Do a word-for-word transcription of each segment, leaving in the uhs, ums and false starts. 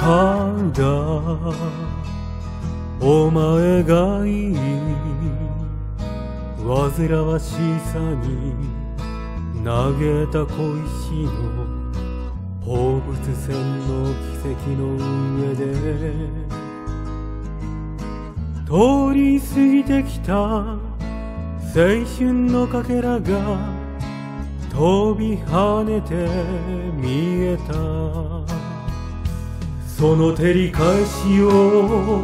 ただお前がいい、煩わしさに投げた小石の放物線の奇跡の上で通り過ぎてきた青春のかけらが飛び跳ねて見えた、その照り返しを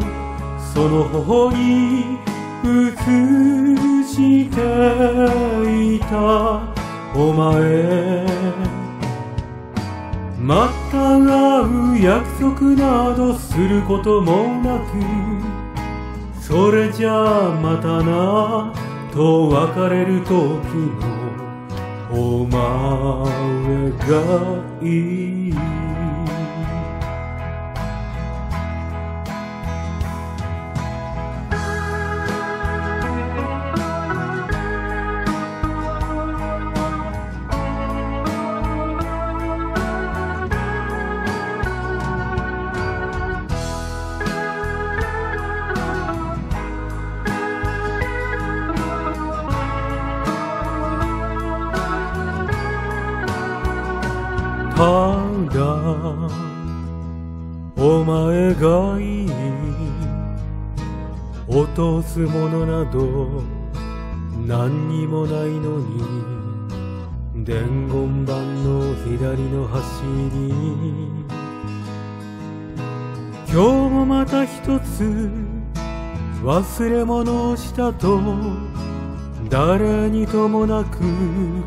その頬に映していたお前、また会う約束などすることもなく、それじゃあまたなと別れる時のお前がいい。ただお前がいい、落とすものなど何にもないのに、伝言板の左の端に今日もまた一つ忘れ物をしたと誰にともなく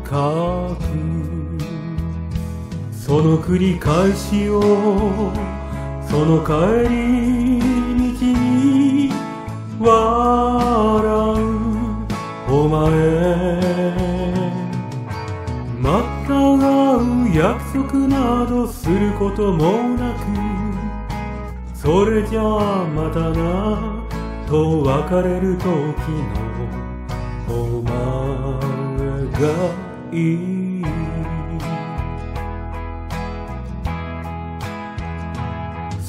書く、その繰り返しをその帰り道に笑うお前、また会う約束などすることもなく、それじゃあまたなと別れる時のお前がいい、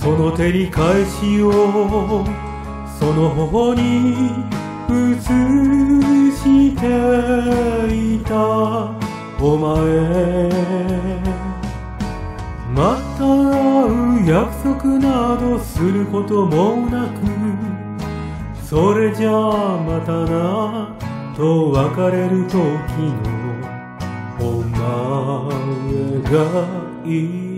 その照り返しをその頬に映していたお前、また会う約束などすることもなく、それじゃあまたなと別れる時のお前がいい。